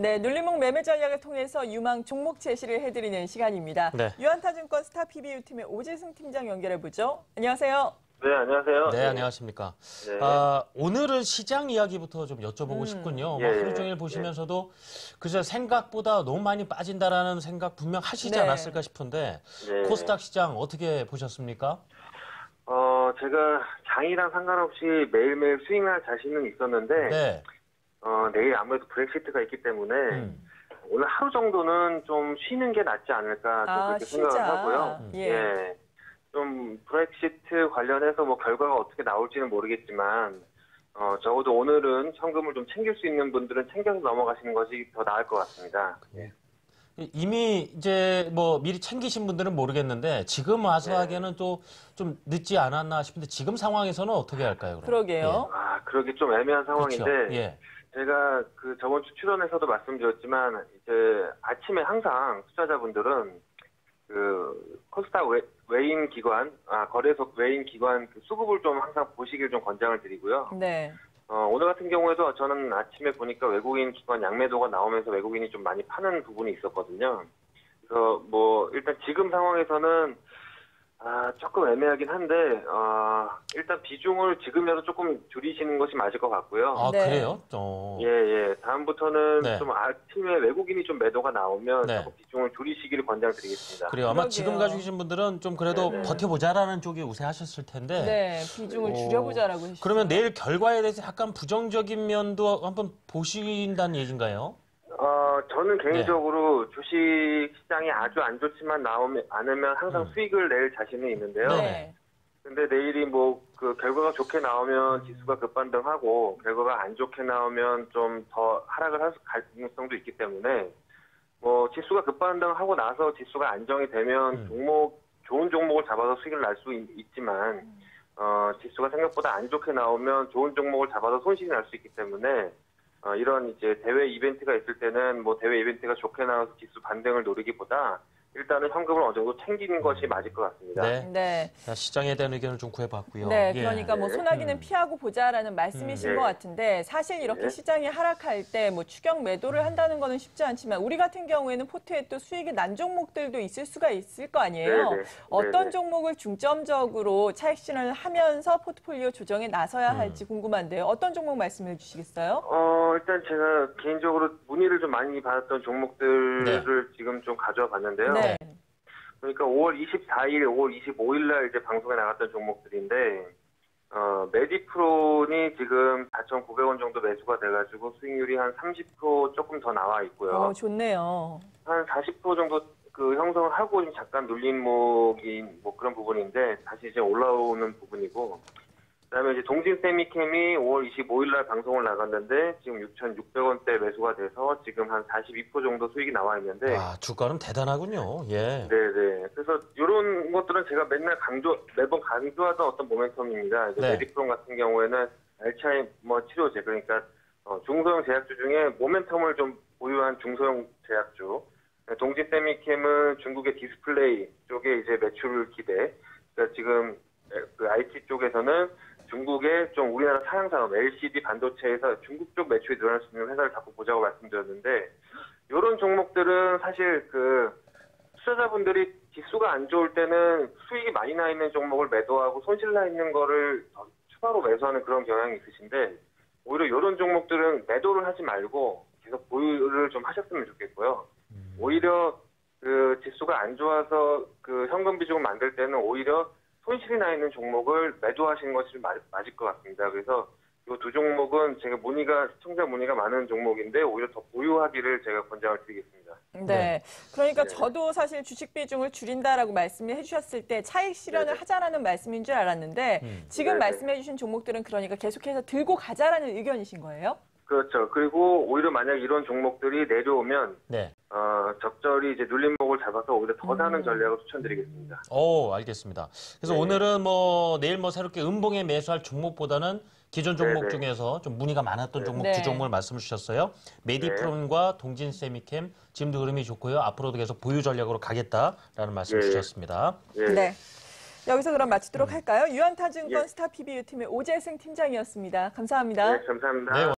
네, 눌림목 매매 전략을 통해서 유망 종목 제시를 해드리는 시간입니다. 네. 유안타증권 스타 PBU팀의 오재승 팀장 연결해보죠. 안녕하세요. 네, 안녕하세요. 네, 안녕하십니까. 네. 오늘은 시장 이야기부터 좀 여쭤보고 싶군요. 예, 하루 종일 보시면서도 그저 생각보다 너무 많이 빠진다라는 생각 분명 하시지 않았을까 싶은데 코스닥 시장 어떻게 보셨습니까? 제가 장이랑 상관없이 매일매일 스윙할 자신은 있었는데 내일 아무래도 브렉시트가 있기 때문에 오늘 하루 정도는 좀 쉬는 게 낫지 않을까 그렇게 생각을 하고요. 예. 좀 브렉시트 관련해서 뭐 결과가 어떻게 나올지는 모르겠지만 적어도 오늘은 현금을 좀 챙길 수 있는 분들은 챙겨서 넘어가시는 것이 더 나을 것 같습니다. 예. 이미 이제 뭐 미리 챙기신 분들은 모르겠는데 지금 와서 하기에는 또 좀 늦지 않았나 싶은데 지금 상황에서는 어떻게 할까요? 그럼? 그러게요. 예. 아, 그러게 좀 애매한 상황인데. 그렇죠. 예. 제가 그 저번 주 출연에서도 말씀드렸지만 이제 아침에 항상 투자자분들은 그 코스닥 외인 기관, 거래소 외인 기관 그 수급을 좀 항상 보시길 좀 권장을 드리고요. 네. 오늘 같은 경우에도 저는 아침에 보니까 외국인 기관 양매도가 나오면서 외국인이 좀 많이 파는 부분이 있었거든요. 그래서 뭐 일단 지금 상황에서는 조금 애매하긴 한데 일단 비중을 지금이라도 조금 줄이시는 것이 맞을 것 같고요. 아, 네. 그래요? 예. 다음부터는 좀 아침에 외국인이 좀 매도가 나오면 조금 비중을 줄이시기를 권장드리겠습니다. 그래요. 아마 지금 가지고 계신 분들은 좀 그래도 버텨보자라는 쪽에 우세하셨을 텐데. 네, 비중을 줄여보자라고 하시죠. 그러면 내일 결과에 대해서 약간 부정적인 면도 한번 보신다는 얘기인가요? 저는 개인적으로 주식 시장이 아주 안 좋지만 나오면 않으면 항상 수익을 낼 자신은 있는데요. 근데 내일이 뭐 그 결과가 좋게 나오면 지수가 급반등하고 결과가 안 좋게 나오면 좀 더 하락을 할 가능성도 있기 때문에 뭐 지수가 급반등하고 나서 지수가 안정이 되면 종목 좋은 종목을 잡아서 수익을 날 수 있지만 지수가 생각보다 안 좋게 나오면 좋은 종목을 잡아서 손실이 날 수 있기 때문에 이런 이제 대외 이벤트가 있을 때는 뭐 대외 이벤트가 좋게 나와서 지수 반등을 노리기보다 일단은 현금을 어느 정도 챙기는 것이 맞을 것 같습니다. 네. 자, 시장에 대한 의견을 좀 구해봤고요. 네, 그러니까 뭐 소나기는 피하고 보자라는 말씀이신 것 같은데 사실 이렇게 시장이 하락할 때 뭐 추격 매도를 한다는 거는 쉽지 않지만 우리 같은 경우에는 포트에 또 수익이 난 종목들도 있을 수가 있을 거 아니에요. 어떤 종목을 중점적으로 차익실현을 하면서 포트폴리오 조정에 나서야 할지 궁금한데요. 어떤 종목 말씀해 주시겠어요? 일단 제가 개인적으로 문의를 좀 많이 받았던 종목들을 지금 좀 가져와 봤는데요. 네. 그러니까 5월 24일, 5월 25일 날 이제 방송에 나갔던 종목들인데 메디프론이 지금 4,900원 정도 매수가 돼가지고 수익률이 한 30% 조금 더 나와 있고요. 좋네요. 한 40% 정도 그 형성을 하고 지금 잠깐 눌림목인 뭐 그런 부분인데 다시 이제 올라오는 부분이고. 그다음에 이제 동진 세미켐이 5월 25일 날 방송을 나갔는데 지금 6,600원대 매수가 돼서 지금 한 42% 정도 수익이 나와 있는데 주가는 대단하군요. 예. 네네. 그래서 이런 것들은 제가 맨날 매번 강조하던 어떤 모멘텀입니다. 이제 메디프론 같은 경우에는 알츠하이머 치료제 그러니까 중소형 제약주 중에 모멘텀을 좀 보유한 중소형 제약주. 동진 세미켐은 중국의 디스플레이 쪽에 이제 매출 기대. 그러니까 지금 그 IT 쪽에서는 중국의 좀 우리나라 사양산업 LCD 반도체에서 중국 쪽 매출이 늘어날 수 있는 회사를 자꾸 보자고 말씀드렸는데 이런 종목들은 사실 그 투자자분들이 지수가 안 좋을 때는 수익이 많이 나 있는 종목을 매도하고 손실 나 있는 거를 추가로 매수하는 그런 경향이 있으신데 오히려 이런 종목들은 매도를 하지 말고 계속 보유를 좀 하셨으면 좋겠고요. 오히려 그 지수가 안 좋아서 그 현금 비중을 만들 때는 오히려 손실이 나 있는 종목을 매도하시는 것이 맞을 것 같습니다. 그래서 이 두 종목은 제가 시청자 문의가 많은 종목인데 오히려 더 보유하기를 제가 권장을 드리겠습니다. 네. 그러니까 저도 사실 주식 비중을 줄인다라고 말씀을 해주셨을 때 차익 실현을 하자라는 말씀인 줄 알았는데 지금 말씀해주신 종목들은 그러니까 계속해서 들고 가자라는 의견이신 거예요? 그렇죠. 그리고 오히려 만약 이런 종목들이 내려오면 적절히 이제 눌림목을 잡아서 오히려 더 사는 전략을 추천드리겠습니다. 알겠습니다. 그래서 오늘은 뭐 내일 뭐 새롭게 음봉에 매수할 종목보다는 기존 종목 중에서 좀 문의가 많았던 종목 두 종목을 말씀을 주셨어요. 메디프론과 동진 세미켐 지금도 흐름이 좋고요. 앞으로도 계속 보유 전략으로 가겠다라는 말씀 주셨습니다. 네. 여기서 그럼 마치도록 할까요? 유안타증권 스타 PBU 팀의 오재승 팀장이었습니다. 감사합니다. 네, 감사합니다. 네,